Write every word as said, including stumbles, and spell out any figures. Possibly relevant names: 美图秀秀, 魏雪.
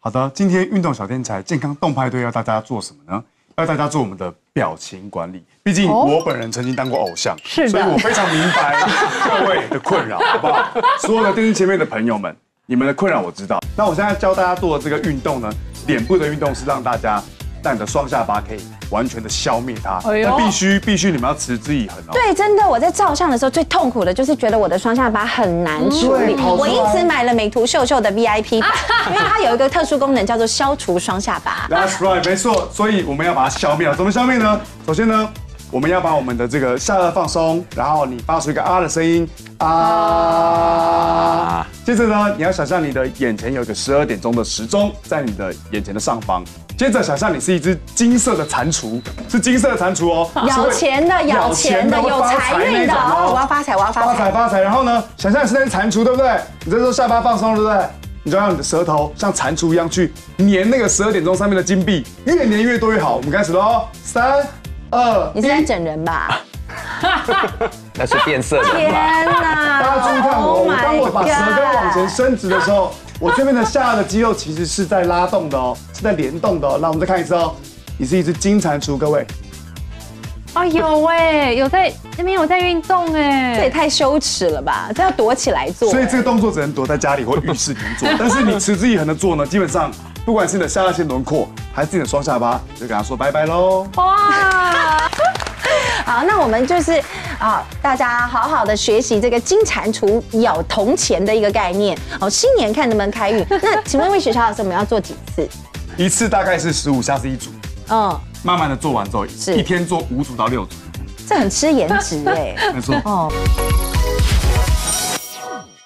好的，今天运动小天才健康动派对要大家做什么呢？要大家做我们的表情管理。毕竟我本人曾经当过偶像，是所以我非常明白各位的困扰，好不好？所有的电视前面的朋友们，你们的困扰我知道。那我现在教大家做的这个运动呢，脸部的运动是让大家让你的双下巴可以完全的消灭它。那必须必须你们要持之以恒哦。对，真的，我在照相的时候最痛苦的就是觉得我的双下巴很难处理。我一直买了美图秀秀的 V I P 版，因为它有一个特殊功能叫做消除双下巴。That's right， 没错。所以我们要把它消灭。怎么消灭呢？首先呢，我们要把我们的这个下颚放松，然后你发出一个啊的声音啊。接着呢，你要想象你的眼前有一个十二点钟的时钟在你的眼前的上方。接着想象你是一只金色的蟾蜍，是金色的蟾蜍哦，咬钱的，咬钱的，有财运的，我要发财，我要发财，发财发财。然后呢，想象你是那只蟾蜍，对不对？你这时候下巴放松，对不对？你就让你的舌头像蟾蜍一样去粘那个十二点钟上面的金币，越粘越多越好。我们开始喽，三、二，你是在整人吧？那是变色的。天哪！大家注意看我，我当我把舌根往前伸直的时候。我这边的下颚的肌肉其实是在拉动的哦，是在联动的哦。那我们再看一次哦，你是一只金蟾蜍，各位。啊，有哎，有在那边有在运动哎，这也太羞耻了吧！这要躲起来做。所以这个动作只能躲在家里或浴室里做，但是你持之以恒的做呢，基本上不管是你的下颚线轮廓，还是你的双下巴，就跟他说拜拜喽。哇！好，那我们就是啊，大家好好的学习这个金蟾蜍咬铜钱的一个概念哦。新年看能不能开运？那请问魏雪小老师，我们要做几次？一次大概是十五下是一组，嗯，慢慢的做完之后，一天做五组到六组，这很吃颜值哎，没错哦。